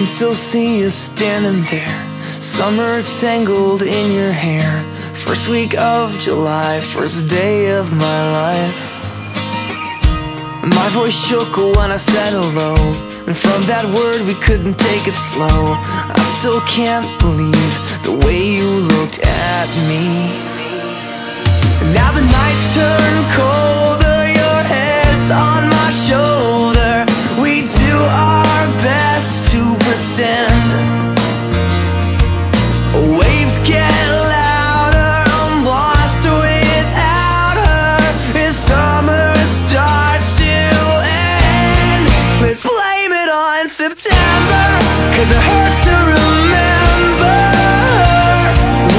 can still see you standing there, summer tangled in your hair. First week of July, first day of my life. My voice shook when I said hello, and from that word we couldn't take it slow. I still can't believe the way you looked at me. Now the nights turn colder, your head's on my shoulder. We do our best to pretend. Waves get louder, I'm lost without her. As summer starts to end, let's blame it on September, 'cause it hurts to remember.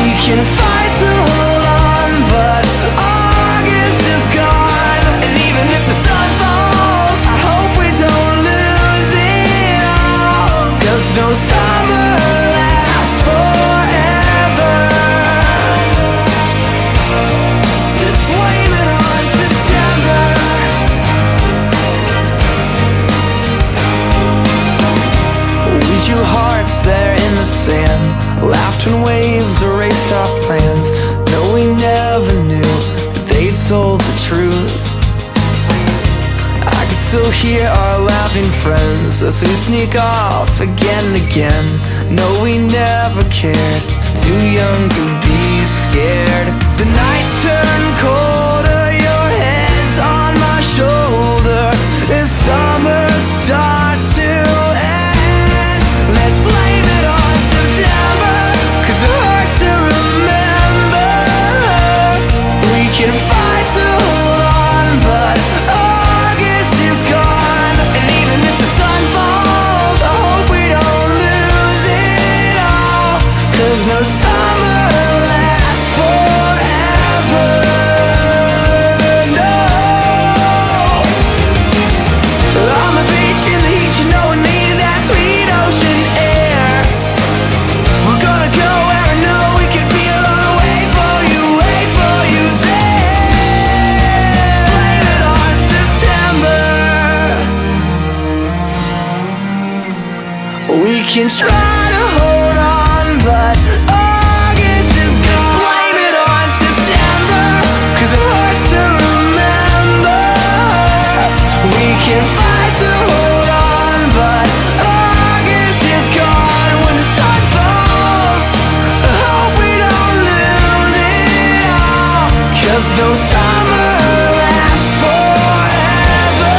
We can fight to hold on, but August is gone. And even if the sun falls, I hope we don't lose it all, 'cause no summer lasts forever. Let's blame it on September. We drew hearts there in the sand, laughed when waves erased our plans. No, we never knew that they'd told the truth. I could still hear our laughing friends as we sneak off again and again. No, we never cared, too young to be scared. The nights turn colder, your head's on my shoulder. As summer starts to end, let's blame it on September, 'cause it hurts to remember. We can fight to hold on, but August is gone. And even if the sun falls, I hope we don't lose it all, 'cause no summer lasts forever. No. On the beach in the heat, you know I need that sweet ocean air. We're gonna go where I know we can be alone. Wait for you there. Blame it on September. We can try to hold on, but August is gone. Blame it on September, 'cause it hurts to remember. We can fight to hold on, but August is gone. When the sun falls, I hope we don't lose it all, 'cause no summer lasts forever.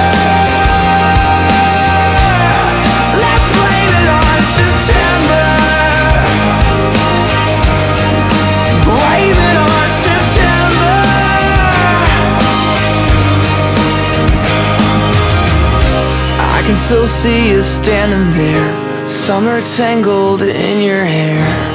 Let's blame it on September. Blame it on September. I can still see you standing there, summer tangled in your hair.